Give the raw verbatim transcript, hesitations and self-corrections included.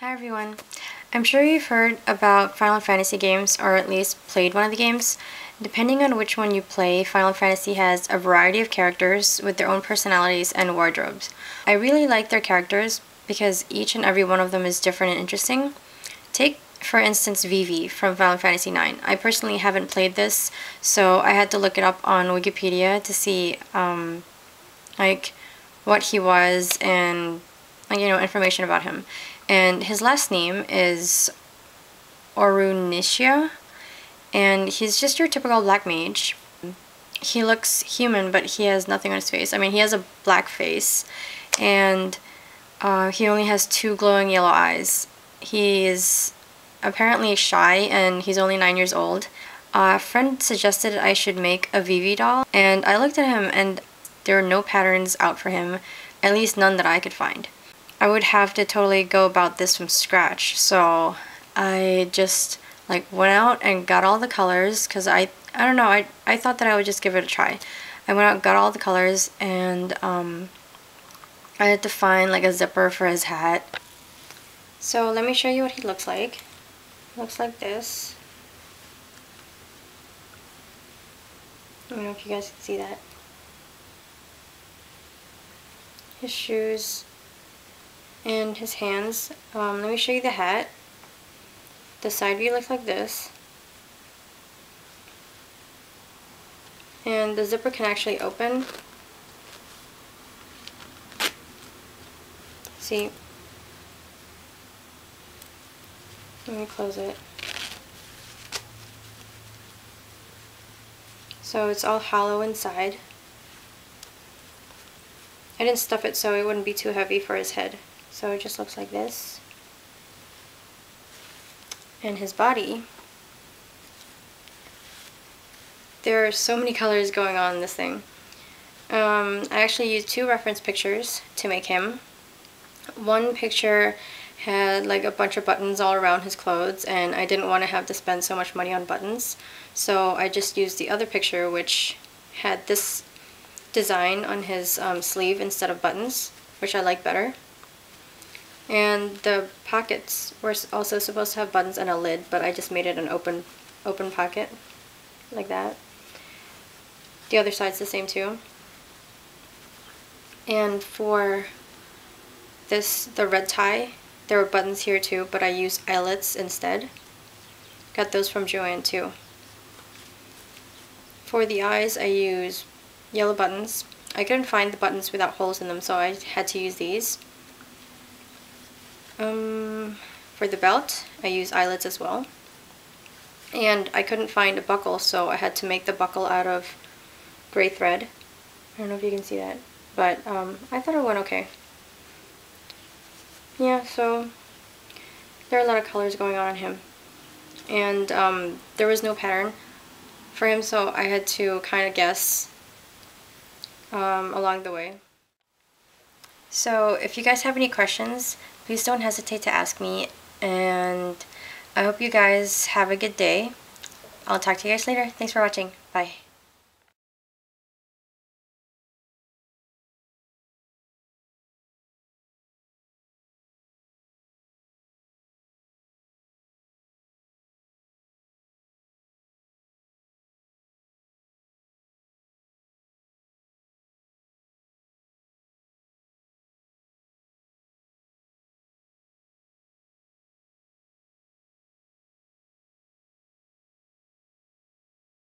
Hi everyone. I'm sure you've heard about Final Fantasy games, or at least played one of the games. Depending on which one you play, Final Fantasy has a variety of characters with their own personalities and wardrobes. I really like their characters because each and every one of them is different and interesting. Take, for instance, Vivi from Final Fantasy nine. I personally haven't played this, so I had to look it up on Wikipedia to see um, like what he was and you know information about him. And his last name is Orunishia, and he's just your typical black mage. He looks human, but he has nothing on his face. I mean, he has a black face, and uh, he only has two glowing yellow eyes. He's apparently shy, and he's only nine years old. A friend suggested I should make a Vivi doll, and I looked at him, and there were no patterns out for him, at least none that I could find. I would have to totally go about this from scratch, so I just like went out and got all the colors because I I don't know I, I thought that I would just give it a try. I went out, got all the colors, and um, I had to find like a zipper for his hat. So let me show you what he looks like. Looks like this. I don't know if you guys can see that. His shoes and his hands. Um, let me show you the hat. The side view looks like this. And the zipper can actually open. See? Let me close it. So it's all hollow inside. I didn't stuff it so it wouldn't be too heavy for his head. So it just looks like this. And his body. There are so many colors going on in this thing. Um, I actually used two reference pictures to make him. One picture had like a bunch of buttons all around his clothes, and I didn't want to have to spend so much money on buttons. So I just used the other picture, which had this design on his um, sleeve instead of buttons, which I like better. And the pockets were also supposed to have buttons and a lid, but I just made it an open open pocket, like that. The other side's the same too. And for this, the red tie, there were buttons here too, but I used eyelets instead. Got those from Jo-Ann too. For the eyes, I used yellow buttons. I couldn't find the buttons without holes in them, so I had to use these. Um, for the belt, I use eyelets as well. And I couldn't find a buckle, so I had to make the buckle out of gray thread. I don't know if you can see that, but um, I thought it went okay. Yeah, so there are a lot of colors going on in him. And um, there was no pattern for him, so I had to kind of guess um, along the way. So if you guys have any questions, please don't hesitate to ask me, and I hope you guys have a good day. I'll talk to you guys later. Thanks for watching. Bye.